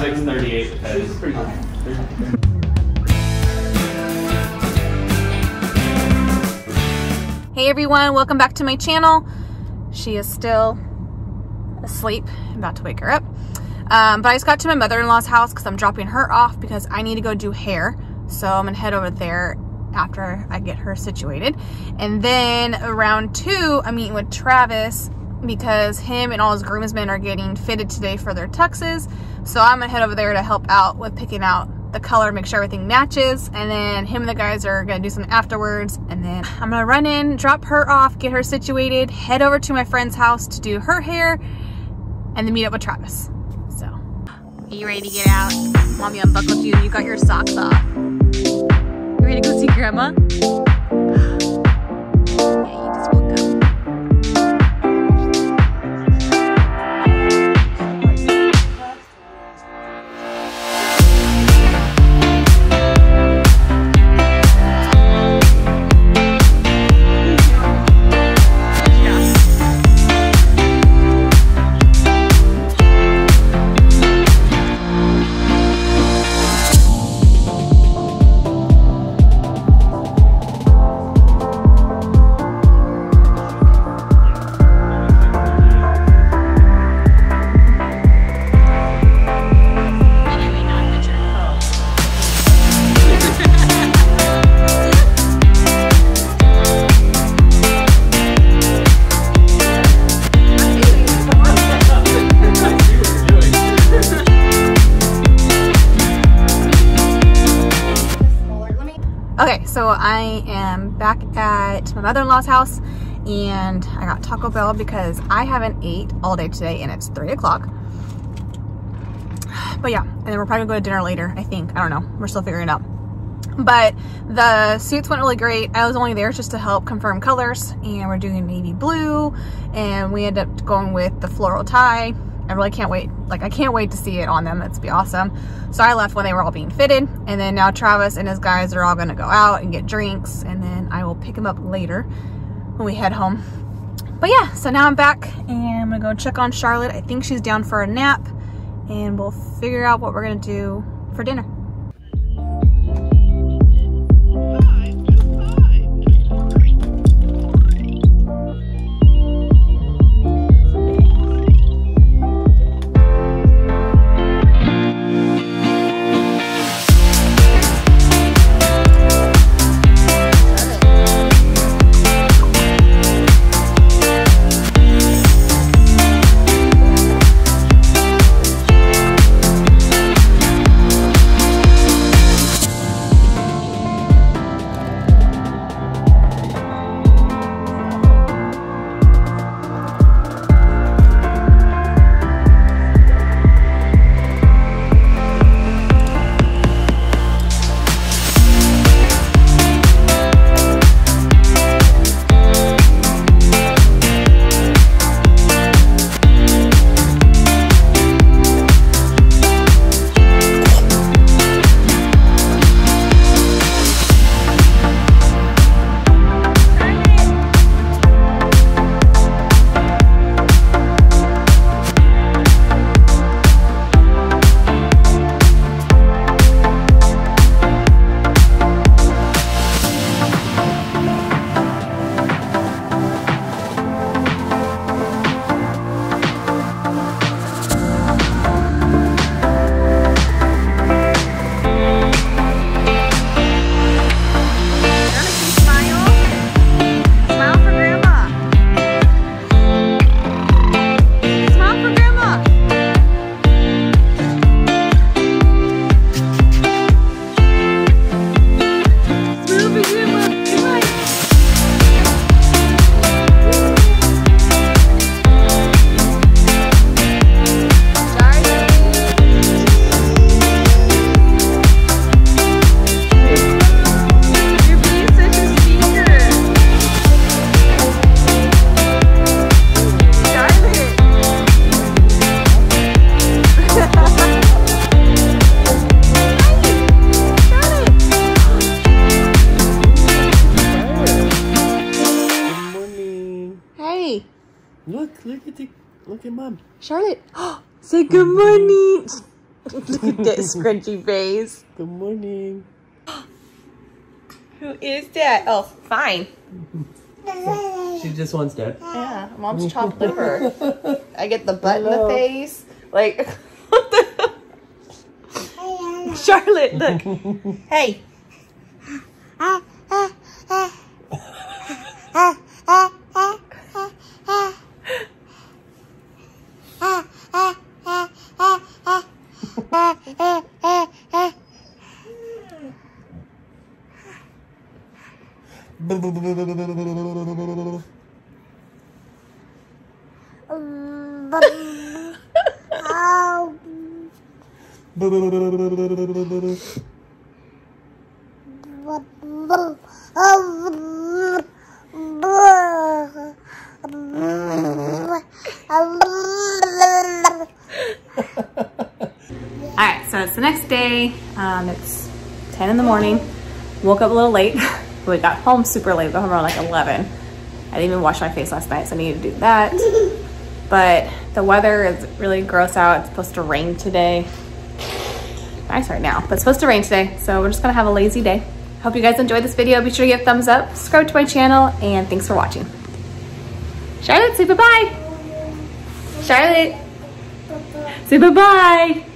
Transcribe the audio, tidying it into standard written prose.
6:38, but that is pretty good. Hey everyone, welcome back to my channel. She is still asleep. I'm about to wake her up. But I just got to my mother-in-law's house because I'm dropping her off because I need to go do hair. So I'm gonna head over there after I get her situated. And then around 2, I'm meeting with Travis because him and all his groomsmen are getting fitted today for their tuxes. So I'm gonna head over there to help out with picking out the color, make sure everything matches, and then him and the guys are gonna do something afterwards, and then I'm gonna run in, drop her off, get her situated, head over to my friend's house to do her hair, and then meet up with Travis. So, are you ready to get out? Mommy unbuckled you, you got your socks off. You ready to go see Grandma? Yeah, you just woke up. Okay, so I am back at my mother-in-law's house and I got Taco Bell because I haven't ate all day today and it's 3 o'clock. But yeah, and then we're probably gonna go to dinner later, I think. I don't know, we're still figuring it out. But the suits went really great. I was only there just to help confirm colors, and we're doing navy blue, and we ended up going with the floral tie. I really can't wait. Like, I can't wait to see it on them. That's be awesome. So I left when they were all being fitted, and then now Travis and his guys are all gonna go out and get drinks, and then I will pick him up later when we head home. But yeah, so now I'm back and I'm gonna go check on Charlotte. I think she's down for a nap, and we'll figure out what we're gonna do for dinner. Look at Mom. Charlotte, say good morning. Look at that scrunchy face. Good morning. Who is that? Oh, fine. She just wants that. Yeah, mom's chopped liver. I get the butt in the face. Like, what the hell? Charlotte, look. Hey. So it's the next day, it's 10 in the morning. Woke up a little late, we got home super late, got home around like 11. I didn't even wash my face last night, so I needed to do that. But the weather is really gross out, it's supposed to rain today. Nice right now, but it's supposed to rain today, so we're just gonna have a lazy day. Hope you guys enjoyed this video, be sure to give it a thumbs up, subscribe to my channel, and thanks for watching. Charlotte, say bye-bye. Charlotte, say bye-bye.